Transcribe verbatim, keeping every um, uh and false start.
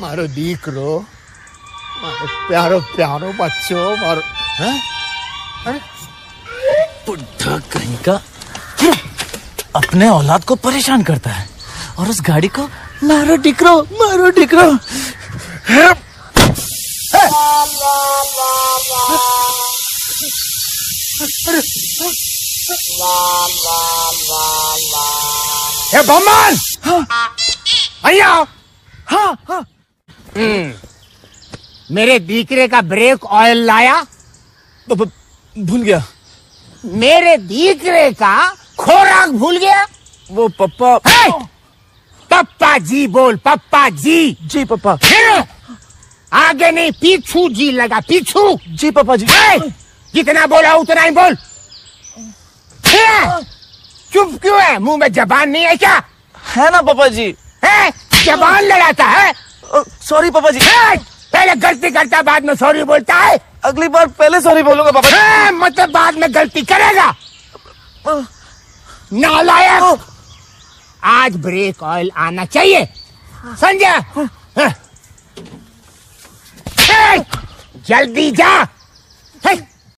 मारो दीकरो, मारो प्यारो प्यारो बच्चो, मारो हैं? अरे बुढ़ा कहीं का अपने औलाद को परेशान करता है और उस गाड़ी को मारो दीकरो, मारो दीकरो। हे बम्मान, आइया। हाँ हाँ मेरे दीकरे का ब्रेक ऑयल लाया? भूल गया। मेरे दीकरे का खोराक भूल गया? वो पप्पा। पप्पा जी बोल, पप्पा जी। जी पप्पा। आगे नहीं पीछू जी लगा, पीछू। जी पप्पा जी। जितना बोला उतना ही बोल। चुप क्यों है? मुंह में जबान नहीं है क्या? है ना पापा जी। है जबान लड़ाता है। सॉरी पापा जी। पहले गलती करता बाद में सॉरी बोलता है। अगली बार पहले सॉरी बोलूंगा पापा जी। मतलब बाद में गलती करेगा? नालायक, आज ब्रेक ऑयल आना चाहिए। संजय जल्दी जा।